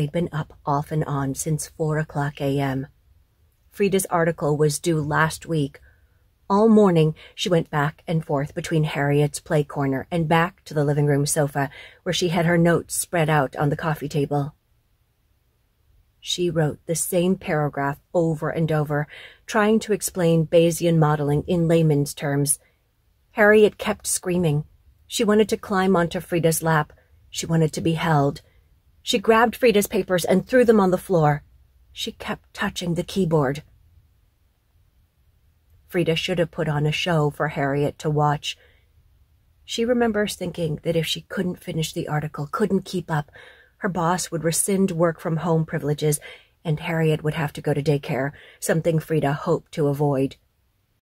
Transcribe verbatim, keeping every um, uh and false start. They'd been up off and on since four o'clock a m Frieda's article was due last week. All morning she went back and forth between Harriet's play corner and back to the living room sofa, where she had her notes spread out on the coffee table. She wrote the same paragraph over and over, trying to explain Bayesian modeling in layman's terms. Harriet kept screaming. She wanted to climb onto Frieda's lap. She wanted to be held. She grabbed Frieda's papers and threw them on the floor. She kept touching the keyboard. Frida should have put on a show for Harriet to watch. She remembers thinking that if she couldn't finish the article, couldn't keep up, her boss would rescind work-from-home privileges, and Harriet would have to go to daycare, something Frida hoped to avoid.